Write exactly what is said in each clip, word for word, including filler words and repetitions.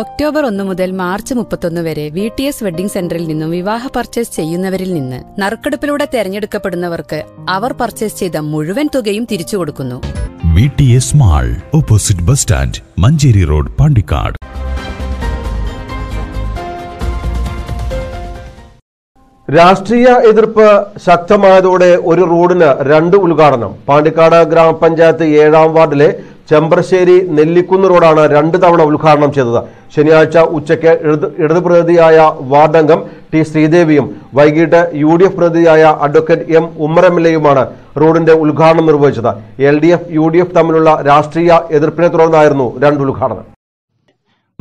October ഒന്ന് മുതൽ March മുപ്പത്തൊന്ന് വരെ വി ടി എസ് വെഡ്ഡിംഗ് സെന്ററിൽ നിന്നും വിവാഹ പർച്ചേസ് ചെയ്യുന്നവരിൽ നിന്ന് നറുക്കെടുപ്പിലൂടെ തെരഞ്ഞെടുക്കപ്പെടുന്നവർക്ക് അവർ പർച്ചേസ് ചെയ്ത മുഴുവൻ തുകയും തിരിച്ചു കൊടുക്കുന്നു. V T S mall opposite bus stand, Manjeri road, Pandikkad. രാഷ്ട്രീയ എതിർപ്പ് ശക്തമായതോടെ ഒരു റോഡിന് രണ്ട് ഉദ്ഘാടനം. പാണ്ടിക്കാട് ഗ്രാമപഞ്ചായത്ത് ഏഴാം വാർഡിലെ ചെമ്പർശ്ശേരി നെല്ലിക്കുന്ന് റോഡാണ് രണ്ട് തവണ ഉദ്ഘാടനം ചെയ്തത്. ശനിയാഴ്ച ഉച്ചയ്ക്ക് ഇടതു പ്രതിനിധിയായ വാർഡംഗം ടി ശ്രീദേവിയും വൈകിട്ട് യു ഡി എഫ് പ്രതിനിധിയായ advocate M Ummer M L എയുമാണ് റോഡിന്റെ ഉദ്ഘാടനം നിർവഹിച്ചത്. L D F U D F തമ്മിലുള്ള രാഷ്ട്രീയ എതിർപ്പിനെ തുടർന്നായിരുന്നു രണ്ട് ഉദ്ഘാടനം.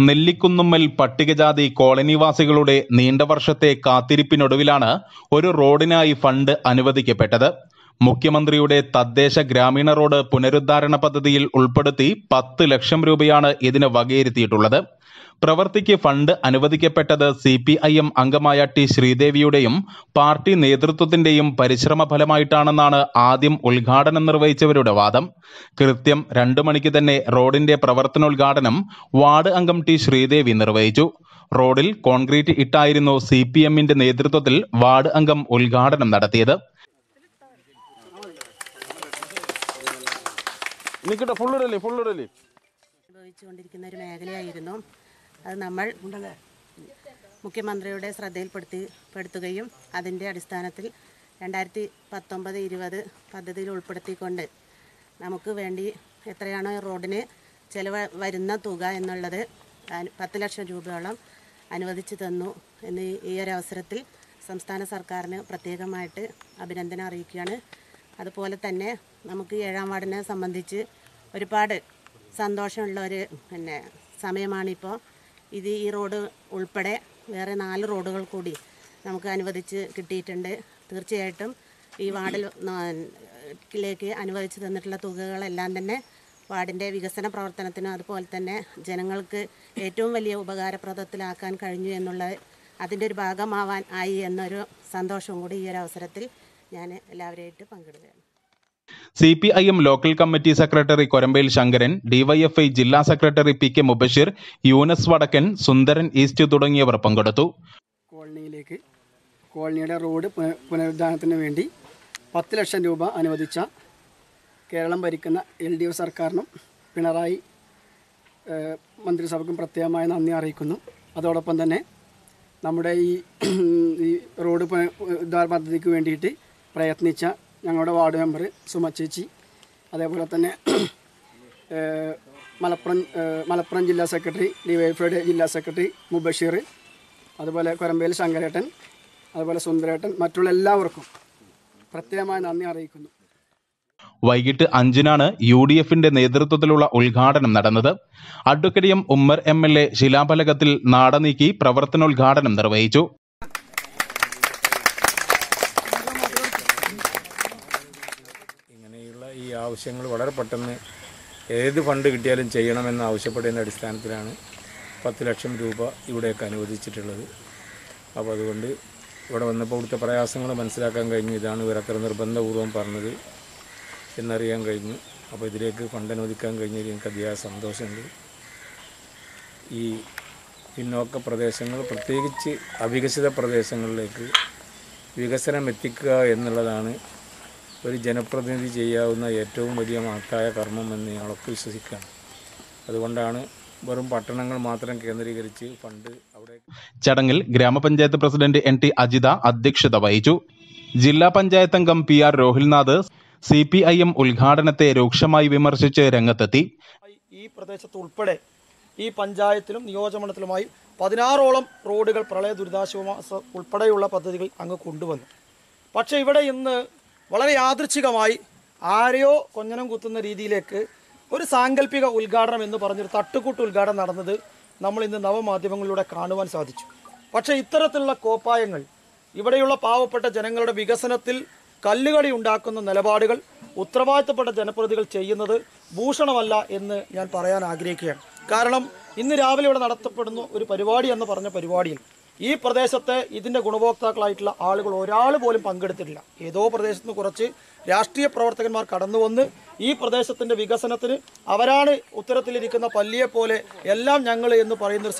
നെല്ലിക്കുന്നുമ്മൽ പട്ടികജാതി കോളനിവാസികളുടെ നീണ്ട വർഷത്തെ കാത്തിരിപ്പിനൊടുവിലാണ് ഒരു റോഡിനായി ഫണ്ട് അനുവദിക്കപ്പെട്ടത്. മുഖ്യമന്ത്രിയുടെ തദ്ദേശ ഗ്രാമീണ റോഡ് പുനരുദ്ധാരണ പദ്ധതിയിൽ ഉൾപ്പെടുത്തി പത്ത് ലക്ഷം രൂപയാണ് ഇതിന് വകയിരുത്തിയിട്ടുള്ളത്. പ്രവൃത്തിക്ക് ഫണ്ട് അനുവദിക്കപ്പെട്ടത് സി പി ഐ എം അംഗമായ ടി ശ്രീദേവിയുടെയും പാർട്ടി നേതൃത്വത്തിന്റെയും പരിശ്രമ ഫലമായിട്ടാണെന്നാണ് ആദ്യം ഉദ്ഘാടനം നിർവഹിച്ചവരുടെ വാദം. കൃത്യം രണ്ടു മണിക്ക് തന്നെ റോഡിന്റെ പ്രവർത്തനോദ്ഘാടനം വാർഡ് അംഗം ടി ശ്രീദേവി നിർവഹിച്ചു. റോഡിൽ കോൺക്രീറ്റ് ഇട്ടായിരുന്നു സി പി എമ്മിന്റെ നേതൃത്വത്തിൽ വാർഡ് അംഗം ഉദ്ഘാടനം നടത്തിയത്. ിരിക്കുന്ന ഒരു മേഖലയായിരുന്നു അത്. നമ്മൾ മുഖ്യമന്ത്രിയുടെ ശ്രദ്ധയിൽപ്പെടുത്തി പെടുത്തുകയും അതിൻ്റെ അടിസ്ഥാനത്തിൽ രണ്ടായിരത്തി പത്തൊമ്പത് ഇരുപത് പദ്ധതിയിൽ ഉൾപ്പെടുത്തിക്കൊണ്ട് നമുക്ക് വേണ്ടി എത്രയാണോ റോഡിന് ചിലവ് വരുന്ന തുക എന്നുള്ളത് പത്ത് ലക്ഷം രൂപയോളം അനുവദിച്ചു തന്നു എന്ന് ഈ ഒരവസരത്തിൽ സംസ്ഥാന സർക്കാരിന് പ്രത്യേകമായിട്ട് അഭിനന്ദനം അറിയിക്കുകയാണ്. അതുപോലെ തന്നെ നമുക്ക് ഏഴാം വാർഡിനെ സംബന്ധിച്ച് ഒരുപാട് സന്തോഷമുള്ള ഒരു പിന്നെ സമയമാണിപ്പോൾ. ഇത് ഈ റോഡ് ഉൾപ്പെടെ വേറെ നാല് റോഡുകൾ കൂടി നമുക്ക് അനുവദിച്ച് കിട്ടിയിട്ടുണ്ട്. തീർച്ചയായിട്ടും ഈ വാർഡിലേക്ക് അനുവദിച്ച് തന്നിട്ടുള്ള തുകകളെല്ലാം തന്നെ വാർഡിൻ്റെ വികസന പ്രവർത്തനത്തിനും അതുപോലെ തന്നെ ജനങ്ങൾക്ക് ഏറ്റവും വലിയ ഉപകാരപ്രദത്തിലാക്കാൻ കഴിഞ്ഞു എന്നുള്ള അതിൻ്റെ ഒരു ഭാഗമാവാൻ ആയി എന്നൊരു സന്തോഷവും കൂടി ഈ ഒരു അവസരത്തിൽ ഞാൻ എല്ലാവരുമായിട്ട് പങ്കിടുകയാണ്. C P I M local committee secretary Korambel Sankaran, DYFI ജില്ലാ secretary P K Mubashir, Yunus Vadakkan, Sundaran east തുടങ്ങിയവർ പങ്കെടുത്തു. കോളനിയിലേക്ക് കോളനിയുടെ റോഡ് പുനരുദ്ധാരണത്തിന് വേണ്ടി പത്ത് ലക്ഷം രൂപ അനുവദിച്ച കേരളം ഭരിക്കുന്ന എൽ ഡി എഫ് സർക്കാരിനും പിണറായി മന്ത്രിസഭയ്ക്കും പ്രത്യേകമായ നന്ദി അറിയിക്കുന്നു. അതോടൊപ്പം തന്നെ നമ്മുടെ ഈ റോഡ് പുനരുദ്ധാരണ പദ്ധതിക്ക് വേണ്ടിയിട്ട് പ്രയത്നിച്ച ഞങ്ങളുടെ വാർഡ് മെമ്പർ സുമ ചേച്ചി, അതേപോലെ തന്നെ മലപ്പുറം മലപ്പുറം ജില്ലാ സെക്രട്ടറി ഡിവൈഎഫ്ഐയുടെ ജില്ലാ സെക്രട്ടറി മുബഷീർ, അതുപോലെ കൊരമ്പേൽ ശങ്കരേട്ടൻ, അതുപോലെ സുന്ദരേട്ടൻ, മറ്റുള്ള എല്ലാവർക്കും പ്രത്യേകമായ നന്ദി അറിയിക്കുന്നു. വൈകിട്ട് അഞ്ചിനാണ് യു ഡി എഫിന്റെ നേതൃത്വത്തിലുള്ള ഉദ്ഘാടനം നടന്നത്. Advocate M Ummer M L A ശിലാഫലകത്തിൽ നാടനീക്കി പ്രവർത്തനോദ്ഘാടനം നിർവഹിച്ചു. ആവശ്യങ്ങൾ വളരെ പെട്ടെന്ന് ഏത് ഫണ്ട് കിട്ടിയാലും ചെയ്യണമെന്ന് ആവശ്യപ്പെടുന്ന അടിസ്ഥാനത്തിലാണ് പത്ത് ലക്ഷം രൂപ ഇവിടെയൊക്കെ അനുവദിച്ചിട്ടുള്ളത്. അപ്പോൾ അതുകൊണ്ട് ഇവിടെ വന്നപ്പോൾ ഇവിടുത്തെ പ്രയാസങ്ങൾ മനസ്സിലാക്കാൻ കഴിഞ്ഞു. ഇതാണ് ഇവരത്ര നിർബന്ധപൂർവ്വം പറഞ്ഞത് എന്നറിയാൻ കഴിഞ്ഞു. അപ്പോൾ ഇതിലേക്ക് ഫണ്ട് അനുവദിക്കാൻ കഴിഞ്ഞതിൽ എനിക്ക് അതിയായ സന്തോഷമുണ്ട്. ഈ പിന്നോക്ക പ്രദേശങ്ങൾ, പ്രത്യേകിച്ച് അവികസിത പ്രദേശങ്ങളിലേക്ക് വികസനം എത്തിക്കുക എന്നുള്ളതാണ് ഒരു ജനപ്രതിനിധി ചെയ്യാവുന്ന ഏറ്റവും വലിയ മഹത്തായ കർമ്മം എന്ന് ഞങ്ങളൊക്കെ വിശ്വസിക്കുകയാണ്. അതുകൊണ്ടാണ് വെറും പട്ടണങ്ങൾ മാത്രം കേന്ദ്രീകരിച്ച് ഫണ്ട് അവിടെ. ചടങ്ങിൽ ഗ്രാമപഞ്ചായത്ത് പ്രസിഡന്റ് എൻ ടി അജിത അധ്യക്ഷത വഹിച്ചു. ജില്ലാ പഞ്ചായത്ത് അംഗം P R Rohilnath C P I M ഉദ്ഘാടനത്തെ രൂക്ഷമായി വിമർശിച്ച് രംഗത്തെത്തി. ഈ പ്രദേശത്ത് ഉൾപ്പെടെ ഈ പഞ്ചായത്തിലും നിയോജകമണ്ഡലത്തിലുമായി പതിനാറോളം റോഡുകൾ പ്രളയ ദുരിതാശ്വാസ ഉൾപ്പെടെയുള്ള പദ്ധതികൾ അങ്ങ് കൊണ്ടുവന്നു. പക്ഷേ ഇവിടെ ഇന്ന് വളരെ യാദൃച്ഛികമായി ആരെയോ കൊഞ്ഞനം കുത്തുന്ന രീതിയിലേക്ക് ഒരു സാങ്കല്പിക ഉദ്ഘാടനം എന്ന് പറഞ്ഞൊരു തട്ടുകൂട്ട് ഉദ്ഘാടനം നടന്നത് നമ്മൾ ഇന്ന് നവമാധ്യമങ്ങളിലൂടെ കാണുവാൻ സാധിച്ചു. പക്ഷേ ഇത്തരത്തിലുള്ള കോപ്പായങ്ങൾ ഇവിടെയുള്ള പാവപ്പെട്ട ജനങ്ങളുടെ വികസനത്തിൽ കല്ലുകളി ഉണ്ടാക്കുന്ന നിലപാടുകൾ ഉത്തരവാദിത്തപ്പെട്ട ജനപ്രതിനിധികൾ ചെയ്യുന്നത് ഭൂഷണമല്ല എന്ന് ഞാൻ പറയാൻ ആഗ്രഹിക്കുകയാണ്. കാരണം ഇന്ന് രാവിലെ ഇവിടെ നടത്തപ്പെടുന്ന ഒരു പരിപാടി എന്ന് പറഞ്ഞ പരിപാടിയിൽ ഈ പ്രദേശത്തെ ഇതിൻ്റെ ഗുണഭോക്താക്കളായിട്ടുള്ള ആളുകൾ ഒരാൾ പോലും പങ്കെടുത്തിട്ടില്ല. ഏതോ പ്രദേശത്തു നിന്ന് കുറച്ച് രാഷ്ട്രീയ പ്രവർത്തകന്മാർ കടന്നു വന്ന് ഈ പ്രദേശത്തിൻ്റെ വികസനത്തിന് അവരാണ് ഉത്തരത്തിലിരിക്കുന്ന പല്ലിയെ പോലെ എല്ലാം ഞങ്ങൾ എന്ന് പറയുന്നൊരു